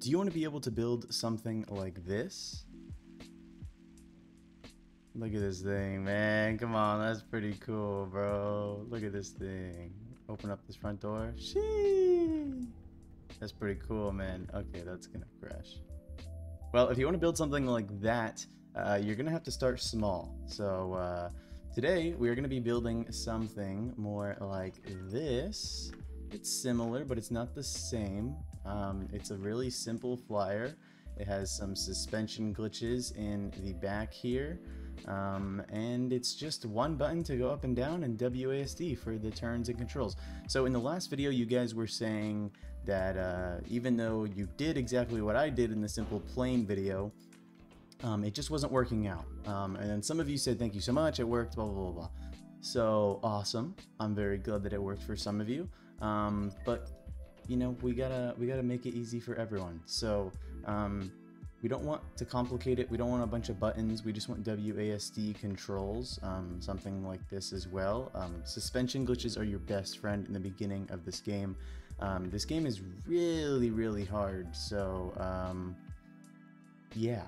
Do you want to be able to build something like this? Look at this thing, man. Come on, that's pretty cool, bro. Look at this thing. Open up this front door. Sheesh. That's pretty cool, man. Okay, that's gonna crash. Well, if you want to build something like that, you're gonna have to start small. So today we are gonna be building something more like this. It's similar, but it's not the same. It's a really simple flyer. It has some suspension glitches in the back here. And it's just one button to go up and down and WASD for the turns and controls. So in the last video, you guys were saying that even though you did exactly what I did in the simple plane video, it just wasn't working out. And then some of you said, thank you so much, it worked, blah, blah, blah, blah. So awesome. I'm very glad that it worked for some of you. But you know, we gotta make it easy for everyone. So we don't want to complicate it. We don't want a bunch of buttons. We just want WASD controls, something like this as well. Suspension glitches are your best friend in the beginning of this game. This game is really, really hard. So yeah,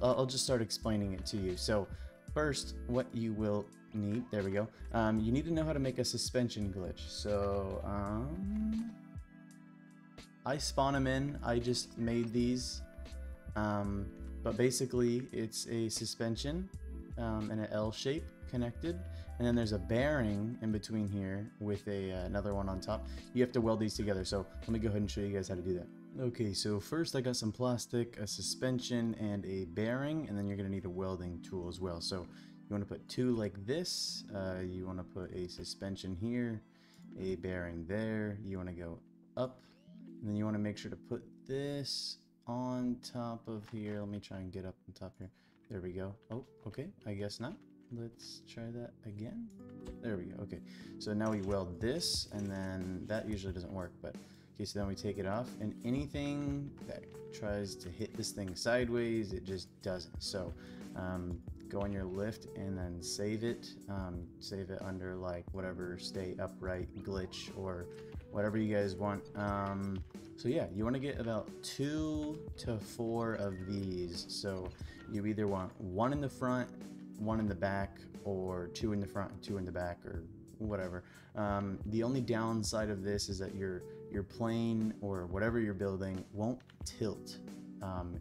I'll just start explaining it to you. So first, what you will need, there we go. You need to know how to make a suspension glitch. So I spawn them in. I just made these, but basically it's a suspension and an L shape connected, and then there's a bearing in between here with a another one on top. You have to weld these together. So let me go ahead and show you guys how to do that. Okay, so first I got some plastic, a suspension, and a bearing, and then you're gonna need a welding tool as well. So you want to put two like this. You want to put a suspension here, a bearing there. You want to go up, and then you want to make sure to put this on top of here. Let me try and get up on top here. There we go. Oh, okay. I guess not. Let's try that again. There we go. Okay. So now we weld this, and then that usually doesn't work, but okay. So then we take it off, and anything that tries to hit this thing sideways, it just doesn't. So, go on your lift and then save it under like whatever stay upright glitch or whatever you guys want. So yeah, you want to get about 2 to 4 of these. So you either want one in the front, one in the back, or two in the front and two in the back, or whatever. The only downside of this is that your plane or whatever you're building won't tilt.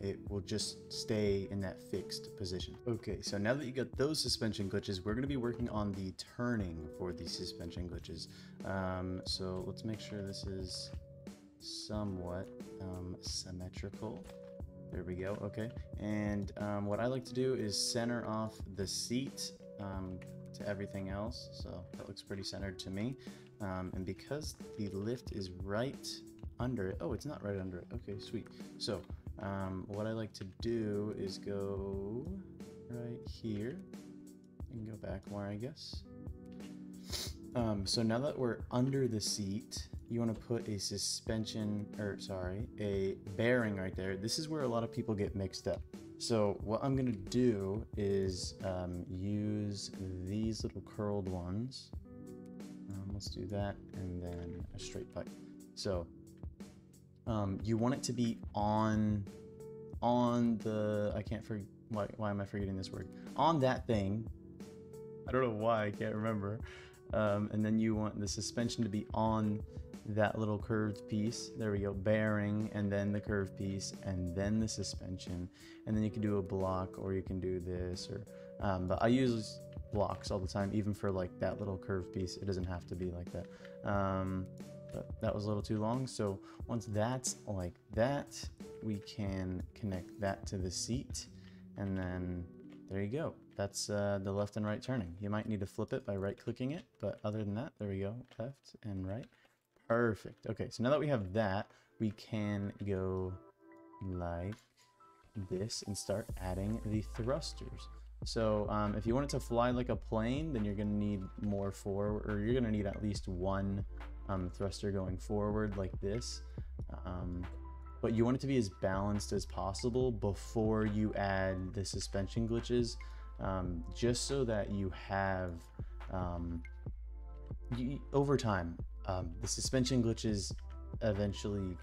It will just stay in that fixed position. Okay, so now that you got those suspension glitches, we're going to be working on the turning for the suspension glitches. So let's make sure this is somewhat symmetrical. There we go. Okay, and what I like to do is center off the seat to everything else. So that looks pretty centered to me. And because the lift is right under it, oh, it's not right under it. Okay, sweet. So what I like to do is go right here and go back more, I guess. So now that we're under the seat, you want to put a suspension, or sorry, a bearing right there. This is where a lot of people get mixed up. So what I'm going to do is use these little curled ones. Let's do that, and then a straight pipe. So you want it to be on the, I can't forget, why am I forgetting this word? On that thing. I don't know why, I can't remember. And then you want the suspension to be on that little curved piece. There we go, bearing, and then the curved piece, and then the suspension. And then you can do a block, or you can do this, or, but I use blocks all the time, even for like that little curved piece. It doesn't have to be like that. But that was a little too long. So once that's like that, we can connect that to the seat, and then there you go. That's the left and right turning. You might need to flip it by right-clicking it, but other than that, there we go, left and right. Perfect. Okay, so now that we have that, we can go like this and start adding the thrusters. So if you want it to fly like a plane, then you're gonna need more forward, or you're gonna need at least one thruster going forward like this, but you want it to be as balanced as possible before you add the suspension glitches, just so that you have over time the suspension glitches eventually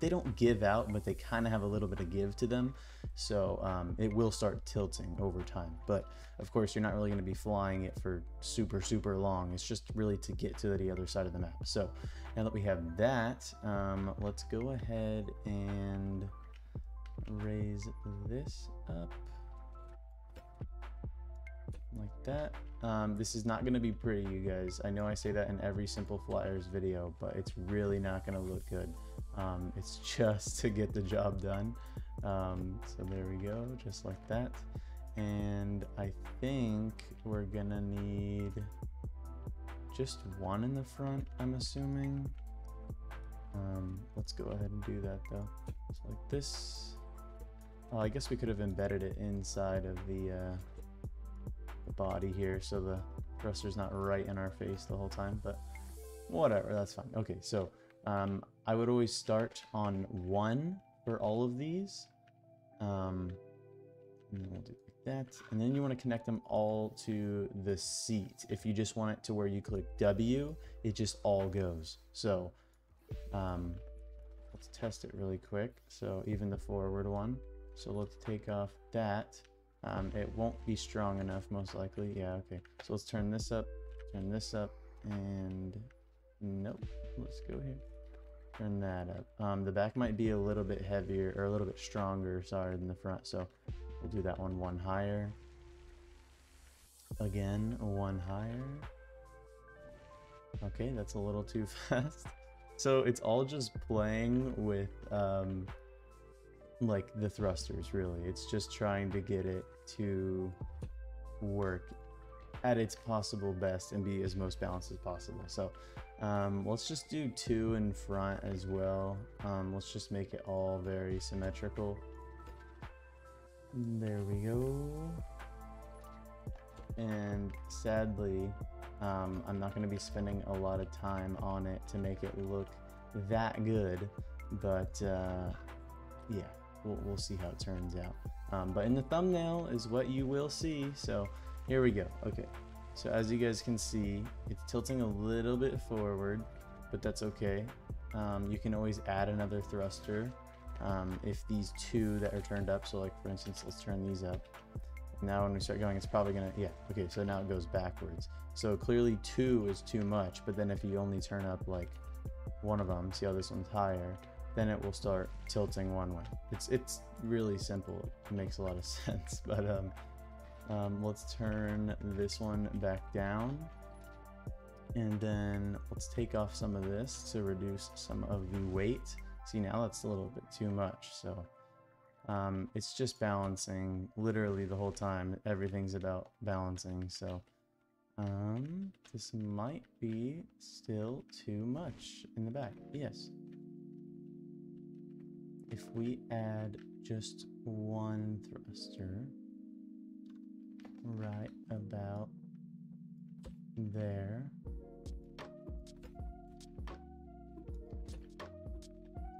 they don't give out, but they kind of have a little bit of give to them. So it will start tilting over time. But of course, you're not really going to be flying it for super, super long. It's just really to get to the other side of the map. So now that we have that, let's go ahead and raise this up like that. This is not going to be pretty, you guys. I know I say that in every Simple Flyers video, but it's really not going to look good. It's just to get the job done. So there we go, just like that. And I think we're gonna need just one in the front, I'm assuming. Let's go ahead and do that though, just like this. Oh, I guess we could have embedded it inside of the body here, so the thruster's not right in our face the whole time, but whatever, that's fine. Okay, so I would always start on one for all of these, and then we'll do that, and then you want to connect them all to the seat. If you just want it to where you click W, it just all goes. So let's test it really quick. So even the forward one, so let's take off that. It won't be strong enough, most likely. Yeah, okay, so let's turn this up, turn this up, and nope, let's go here, turn that up. The back might be a little bit heavier, or a little bit stronger, sorry, than the front, so we'll do that one higher, again one higher. Okay, that's a little too fast. So it's all just playing with like the thrusters, really. It's just trying to get it to work at its possible best and be as most balanced as possible. So let's just do two in front as well. Let's just make it all very symmetrical. There we go. And sadly, I'm not going to be spending a lot of time on it to make it look that good, but yeah, we'll see how it turns out. But in the thumbnail is what you will see. So here we go. Okay, so as you guys can see, it's tilting a little bit forward, but that's okay. You can always add another thruster if these two that are turned up, so like for instance, let's turn these up. Now when we start going, it's probably gonna, yeah, okay, so now it goes backwards. So clearly two is too much, but then if you only turn up like one of them, see how this one's higher, then it will start tilting one way. It's really simple, it makes a lot of sense. But let's turn this one back down, and then let's take off some of this to reduce some of the weight. See, now that's a little bit too much. So it's just balancing literally the whole time. Everything's about balancing. So this might be still too much in the back. Yes, if we add just one thruster right about there,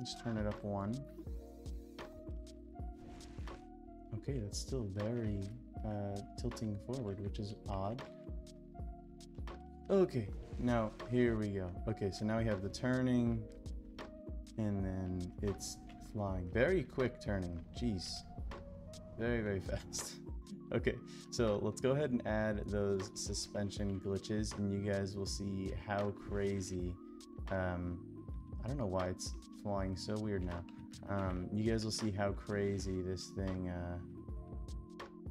just turn it up one. Okay, that's still very tilting forward, which is odd. Okay, now here we go. Okay, so now we have the turning, and then it's flying. Very quick turning, jeez. Very, very fast. Okay, so let's go ahead and add those suspension glitches, and you guys will see how crazy, I don't know why it's flying so weird now. You guys will see how crazy this thing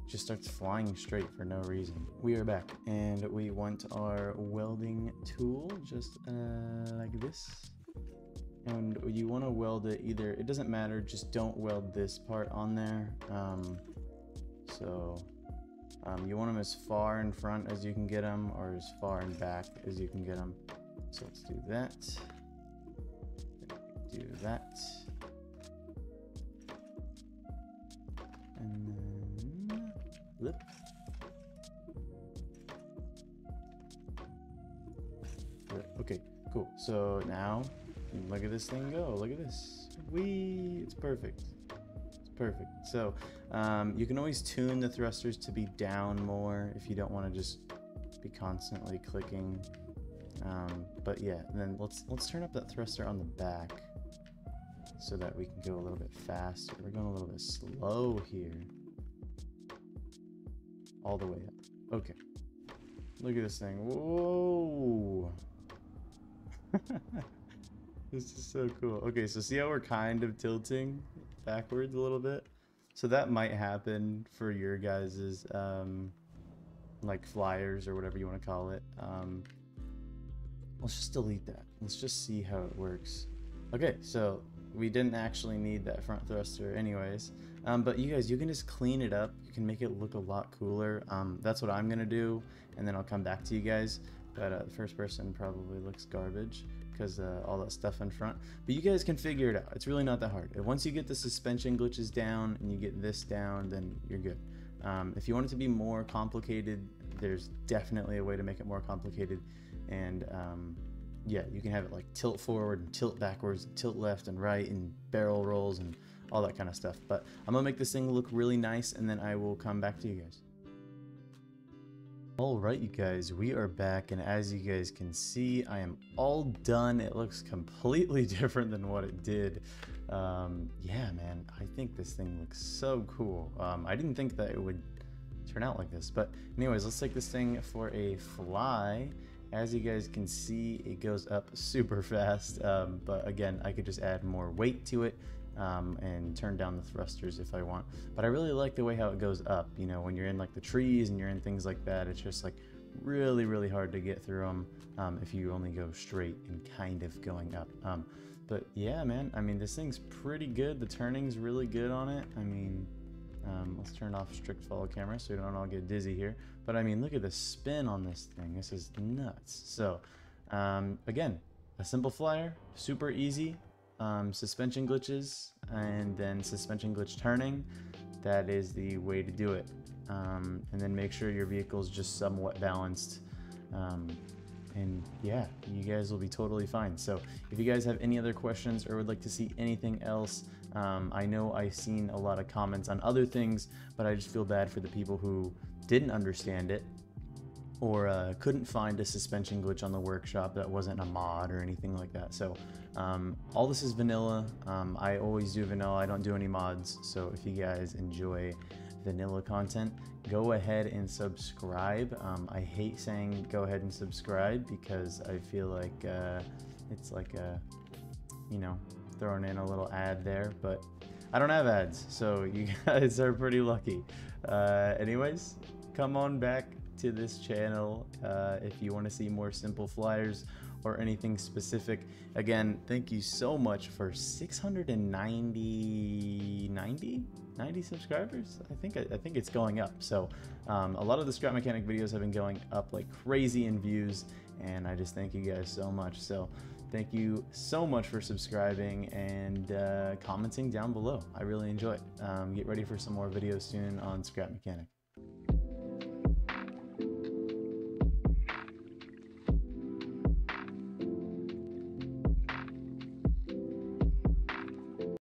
just starts flying straight for no reason. We are back, and we want our welding tool just like this. And you want to weld it either, it doesn't matter, just don't weld this part on there. You want them as far in front as you can get them, or as far in back as you can get them. So let's do that. Do that. And then flip. Okay, cool. So now look at this thing go. Look at this. Whee! It's perfect. Perfect. So you can always tune the thrusters to be down more if you don't want to just be constantly clicking. But yeah, and then let's turn up that thruster on the back. so that we can go a little bit faster. We're going a little bit slow here. All the way up. Okay. Look at this thing. Whoa! This is so cool. Okay, so see how we're kind of tilting backwards a little bit? So that might happen for your guys's like flyers or whatever you want to call it. Let's just delete that. Let's just see how it works. Okay, so we didn't actually need that front thruster anyways. But you guys, you can just clean it up. You can make it look a lot cooler. That's what I'm gonna do, and then I'll come back to you guys. But the first person probably looks garbage because all that stuff in front. But you guys can figure it out. It's really not that hard. Once you get the suspension glitches down and you get this down, then you're good. If you want it to be more complicated, there's definitely a way to make it more complicated. And yeah, you can have it like tilt forward and tilt backwards, and tilt left and right, and barrel rolls and all that kind of stuff. But I'm gonna make this thing look really nice, and then I will come back to you guys. Alright, you guys, we are back, and as you guys can see, I am all done. It looks completely different than what it did. Yeah, man, I think this thing looks so cool. I didn't think that it would turn out like this, but anyways, let's take this thing for a fly. As you guys can see, it goes up super fast, but again, I could just add more weight to it. And turn down the thrusters if I want. But I really like the way how it goes up. You know, when you're in like the trees and you're in things like that, it's just like really, really hard to get through them if you only go straight and kind of going up. But yeah, man, I mean, this thing's pretty good. The turning's really good on it. I mean, let's turn off strict follow camera so we don't all get dizzy here. But I mean, look at the spin on this thing. This is nuts. So again, a simple flyer, super easy. Suspension glitches and then suspension glitch turning, that is the way to do it. And then make sure your vehicle's just somewhat balanced, and yeah, you guys will be totally fine. So if you guys have any other questions or would like to see anything else, I know I've seen a lot of comments on other things, but I just feel bad for the people who didn't understand it or couldn't find a suspension glitch on the workshop that wasn't a mod or anything like that. So all this is vanilla. I always do vanilla. I don't do any mods. So if you guys enjoy vanilla content, go ahead and subscribe. I hate saying go ahead and subscribe because I feel like it's like a, you know, throwing in a little ad there, but I don't have ads. So you guys are pretty lucky. Anyways, come on back to this channel if you want to see more simple flyers or anything specific. Again, thank you so much for 90 subscribers. I think it's going up. So a lot of the Scrap Mechanic videos have been going up like crazy in views, and I just thank you guys so much. So thank you so much for subscribing and commenting down below. I really enjoy it. Get ready for some more videos soon on Scrap Mechanic.